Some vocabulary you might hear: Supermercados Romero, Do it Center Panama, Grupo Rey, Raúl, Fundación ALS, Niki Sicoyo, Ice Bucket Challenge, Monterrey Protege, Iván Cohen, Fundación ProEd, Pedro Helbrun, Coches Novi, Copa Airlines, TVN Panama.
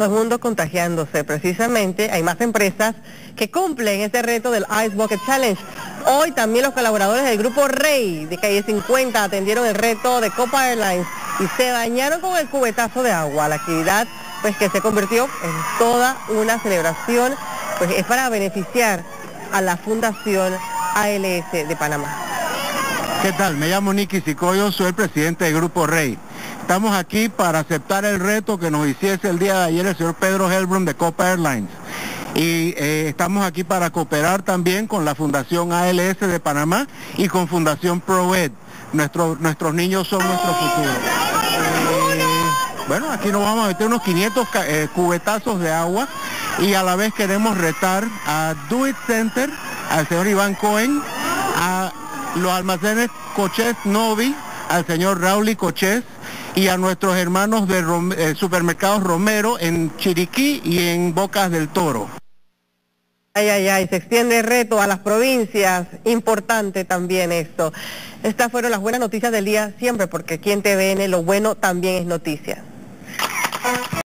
todo el mundo contagiándose. Precisamente hay más empresas que cumplen este reto del Ice Bucket Challenge. Hoy también los colaboradores del Grupo Rey de calle 50 atendieron el reto de Copa Airlines y se bañaron con el cubetazo de agua. La actividad pues que se convirtió en toda una celebración, pues es para beneficiar a la Fundación ALS de Panamá. ¿Qué tal? Me llamo Niki Sicoyo, soy el presidente del Grupo Rey. Estamos aquí para aceptar el reto que nos hiciese el día de ayer el señor Pedro Helbrun de Copa Airlines. Y estamos aquí para cooperar también con la Fundación ALS de Panamá y con Fundación ProEd. Nuestros niños son nuestro futuro. Bueno, aquí nos vamos a meter unos 500 cubetazos de agua y a la vez queremos retar a Do It Center, al señor Iván Cohen, a los almacenes Coches Novi, al señor Raúl y Coches, y a nuestros hermanos de Supermercados Romero en Chiriquí y en Bocas del Toro. Se extiende el reto a las provincias, importante también esto. Estas fueron las buenas noticias del día siempre, porque aquí en TVN lo bueno también es noticia.